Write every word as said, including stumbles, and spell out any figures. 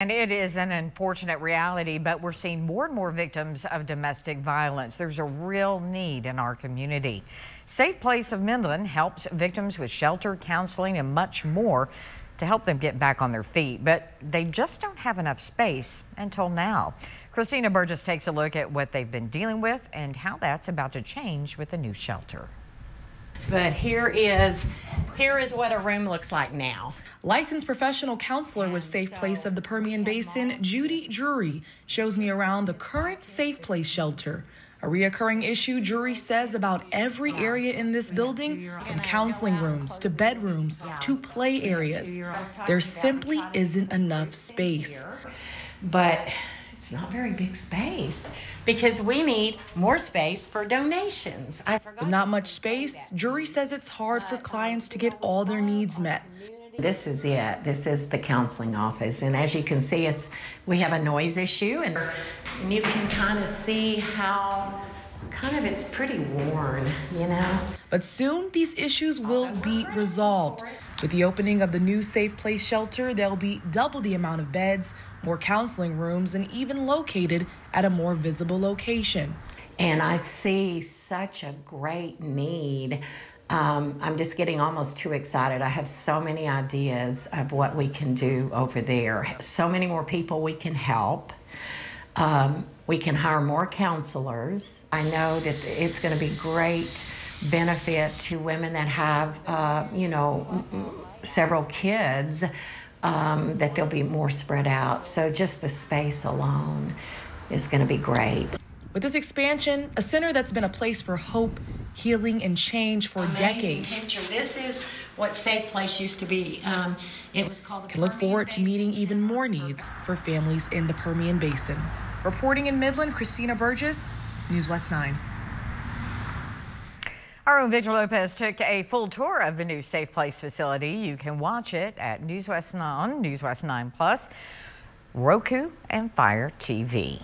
And it is an unfortunate reality, but we're seeing more and more victims of domestic violence. There's a real need in our community. Safe Place of Midland helps victims with shelter, counseling, and much more to help them get back on their feet, but they just don't have enough space until now. Christina Burgess takes a look at what they've been dealing with and how that's about to change with the new shelter. But here is, here is what a room looks like now. Licensed professional counselor with Safe Place of the Permian Basin, Judy Drury, shows me around the current Safe Place shelter. A reoccurring issue, Drury says, about every area in this building, from counseling rooms to bedrooms to play areas. There simply isn't enough space. But it's not very big space because we need more space for donations. I forgot. With not much space, Drury says it's hard for clients to get all their needs met. This is it. This is the counseling office, and as you can see, it's we have a noise issue, and, and you can kind of see how kind of it's pretty worn, you know. But soon these issues will be resolved. With the opening of the new Safe Place shelter, there'll be double the amount of beds, more counseling rooms, and even located at a more visible location. And I see such a great need. Um, I'm just getting almost too excited. I have so many ideas of what we can do over there. So many more people we can help. Um, we can hire more counselors. I know that it's going to be great benefit to women that have, uh, you know, several kids, um, that they'll be more spread out. So just the space alone is going to be great. With this expansion, a center that's been a place for hope, healing, and change for amazing decades. Picture. This is what Safe Place used to be. Um, it was called the Can Permian look forward Basin to meeting even more needs for families in the Permian Basin. Reporting in Midland, Christina Burgess, NewsWest nine. Our own Victor Lopez took a full tour of the new Safe Place facility. You can watch it at NewsWest nine, NewsWest nine Plus, Roku, and Fire T V.